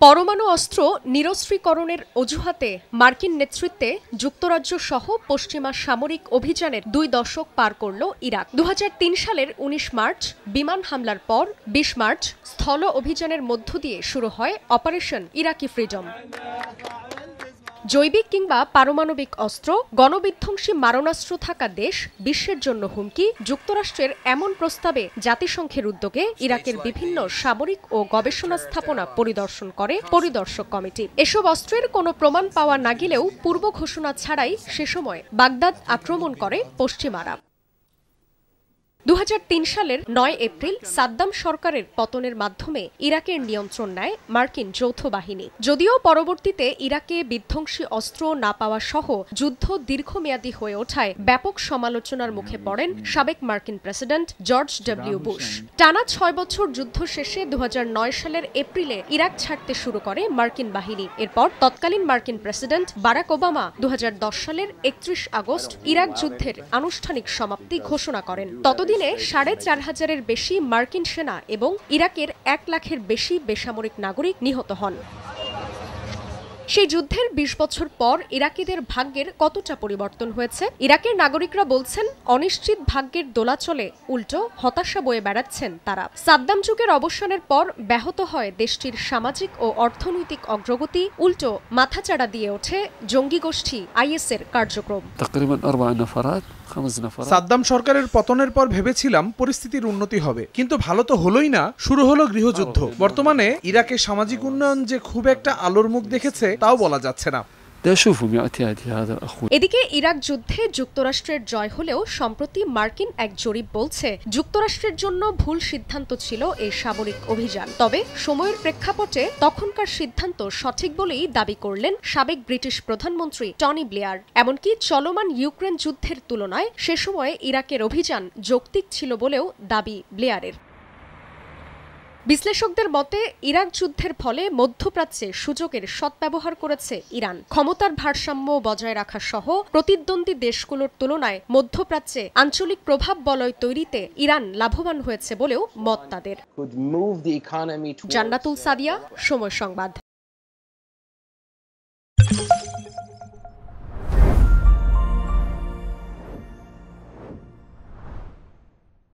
परमाणु अस्त्र निरस्त्रीकरणेर अजुहाते मार्किन नेतृत्वे जुक्तराज्य सह पश्चिमा सामरिक अभियानेर दुई दशक पार करल इराक। 2003 सालेर 19 मार्च विमान हमलार पर 20 मार्च स्थल अभियानेर मध्य दिए शुरू हय अपारेशन इराकी फ्रीडम। जैविक किंबा पारमाणविक अस्त्र गणविध्वंसी मारणास्त्र थाका देश विश्वेर जन्य हुमकी। जुक्तराष्ट्रेर एमन प्रस्तावे जातिसंघेर उद्योगे इराकेर विभिन्न सामरिक ओ गवेषणा स्थापना परिदर्शन करे परिदर्शक कमिटी। एसब अस्त्रेर कोनो प्रमाण पावा ना गेलेও पूर्व घोषणा छाड़ाई से समय बागदाद आक्रमण करे पश्चिमारा। 2003 सालेर 9 एप्रिल साद्दाम सरकारेर पतनेर माध्यमे इराकेर नियंत्रण नेয় मार्किन যৌথ বাহিনী। যদিও পরবর্তীতে ইরাকে বিধ্বংসী অস্ত্র না পাওয়া সহ যুদ্ধ দীর্ঘমেয়াদী হয়ে ওঠায় ব্যাপক সমালোচনার মুখে পড়েন সাবেক মার্কিন প্রেসিডেন্ট জর্জ ডব্লিউ বুশ। টানা ৬ বছর যুদ্ধ শেষে ২০০৯ সালের এপ্রিলে ইরাক ছাড়তে শুরু করে মার্কিন বাহিনী। এরপর তৎকালীন মার্কিন প্রেসিডেন্ট বারাক ওবামা ২০১০ সালের ৩১ আগস্ট ইরাক যুদ্ধের আনুষ্ঠানিক সমাপ্তি ঘোষণা করেন। দিনে ৪,৫০০ বেশি মার্কিন সেনা এবং ইরাকের ১ লাখের বেশি বেসামরিক নাগরিক নিহত হন। সেই যুদ্ধের ২০ বছর পর ইরাকিদের ভাগ্যের কতটা পরিবর্তন হয়েছে? ইরাকের নাগরিকরা বলছেন অনিশ্চিত ভাগ্যের দোলাচলে উল্টো হতাশা বয়ে বেড়াচ্ছেন তারা। সাদ্দাম যুগের অবসানের পর ব্যাহত হয় দেশটির সামাজিক ও অর্থনৈতিক অগ্রগতি, উল্টো মাথাচাড়া দিয়ে ওঠে জঙ্গি গোষ্ঠী আইএসের কার্যক্রম। সাদ্দাম সরকারের পতনের পর ভেবেছিলাম পরিস্থিতির উন্নতি হবে, কিন্তু ভালো তো হলোই না। শুরু হলো গৃহযুদ্ধ। বর্তমানে ইরাকে সামাজিক উন্নয়ন যে খুব একটা আলোর মুখ দেখেছে তাও বলা যাচ্ছে না। এদিকে ইরাক যুদ্ধে যুক্তরাষ্ট্রের জয় হলেও সম্প্রতি মার্কিন এক জরিপ বলছে যুক্তরাষ্ট্রের জন্য ভুল সিদ্ধান্ত ছিল এই সামরিক অভিযান। তবে সময়ের প্রেক্ষাপটে তখনকার সিদ্ধান্ত সঠিক বলেই দাবি করলেন সাবেক ব্রিটিশ প্রধানমন্ত্রী টনি ব্লেয়ার। এমনকি চলমান ইউক্রেন যুদ্ধের তুলনায় সে সময়ে ইরাকের অভিযান যৌক্তিক ছিল বলেও দাবি ব্লেয়ারের। বিশ্লেষকদের মতে ইরাক যুদ্ধের ফলে মধ্যপ্রাচ্যে সুযোগের সদ্ব্যবহার করেছে ইরান। ক্ষমতার ভারসাম্য বজায় রাখা সহ প্রতিদ্বন্দ্বী দেশগুলোর তুলনায় মধ্যপ্রাচ্যে আঞ্চলিক প্রভাব বলয় তৈরিতে ইরান লাভবান হয়েছে বলেও মত তাদের। জান্নাতুল সাদিয়া, সময় সংবাদ।